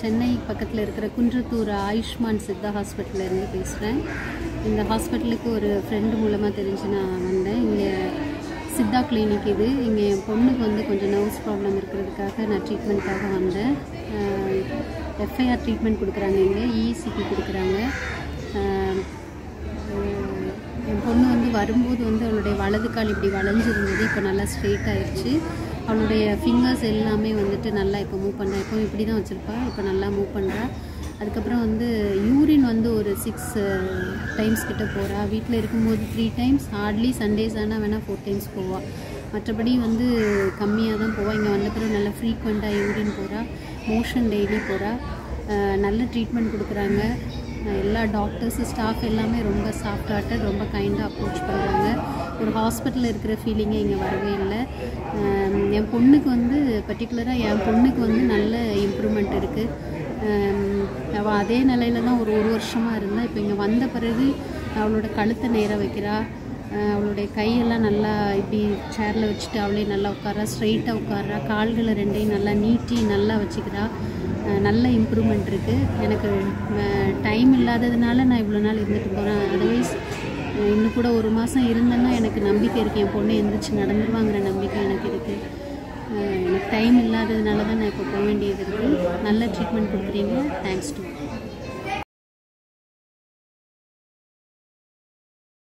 சென்னை பக்கத்துல இருக்கிற குன்றத்தூர் ஆயுஷ்மான் சித்தா ஹாஸ்பிடல்ல இருந்து பேசுறேன். இந்த ஹாஸ்பிடலுக்கு ஒரு friend மூலமா தெரிஞ்சு நான் வந்தேன். இங்க சித்தா கிளினிக் இது. இங்க என் பொண்ணுக்கு வந்து கொஞ்சம் நர்வ்ஸ் ப்ராப்ளம் இருக்குிறதுக்காக நான் ட்ரீட்மென்ட்காக வந்தேன். FIR ட்ரீட்மென்ட் கொடுக்கறாங்க, இங்க ECP கொடுக்கறாங்க. என் பொண்ணு வந்து வரும்போது வந்து அவளுடைய வலது கால் இப்படி வளைஞ்சிருந்தது, இப்போ நல்லா ஸ்ட்ரைட் ஆயிருச்சு. அவளுடைய ஃபிங்கர்ஸ் எல்லாமே வந்துட்டு நல்லா இப்போ மூவ் பண்ணுறா. இப்போ இப்படி தான் வச்சிருப்பா, இப்போ நல்லா மூவ் பண்ணுறா. அதுக்கப்புறம் வந்து யூரின் வந்து ஒரு 6 times கிட்ட போகிறா. வீட்டில் இருக்கும்போது 3 times, ஹார்ட்லி சண்டேஸ் ஆனால் வேணால் 4 times போவாள். மற்றபடி வந்து கம்மியாக தான் போவாள். இங்கே வந்தப்பறம் நல்லா ஃப்ரீக்வெண்ட்டாக யூரின் போகிறா, மோஷன் டெய்லி போகிறா. நல்ல ட்ரீட்மெண்ட் கொடுக்குறாங்க. எல்லா டாக்டர்ஸு ஸ்டாஃப் எல்லாமே ரொம்ப சாஃப்ட் ஹார்ட்டட், ரொம்ப கைண்டாக அப்ரோச் பண்ணுறாங்க. ஒரு ஹாஸ்பிட்டலில் இருக்கிற ஃபீலிங்கே இங்கே வரவே இல்லை. என் பொண்ணுக்கு வந்து பர்டிகுலராக என் பொண்ணுக்கு வந்து நல்ல இம்ப்ரூவ்மெண்ட் இருக்குது. அவள் அதே நிலையில தான் ஒரு ஒரு வருஷமாக இருந்தால் இப்போ இங்கே வந்த பிறகு அவளோட கழுத்தை நேராக வைக்கிறா. அவளுடைய கையெல்லாம் நல்லா இப்படி சேரில் வச்சுட்டு அவளே நல்லா உட்காரா, ஸ்ட்ரைட்டாக உட்காரா. கால்களை ரெண்டையும் நல்லா நீட்டி நல்லா வச்சுக்கிறா. நல்ல இம்ப்ரூவ்மெண்ட் இருக்குது. எனக்கு டைம் இல்லாததுனால நான் இவ்வளோ நாள் இருந்துட்டு போகிறேன். அதர்வைஸ் இன்னும் கூட ஒரு மாதம் இருந்தேன்னா எனக்கு நம்பிக்கை இருக்குது, என் பொண்ணு எழுந்திரிச்சு நடந்துருவாங்கிற நம்பிக்கை எனக்கு இருக்குது. எனக்கு டைம் இல்லாததுனால தான் நான் இப்போ போக வேண்டியது இருக்குது. நல்ல ட்ரீட்மெண்ட் கொடுக்குறீங்க. Thanks to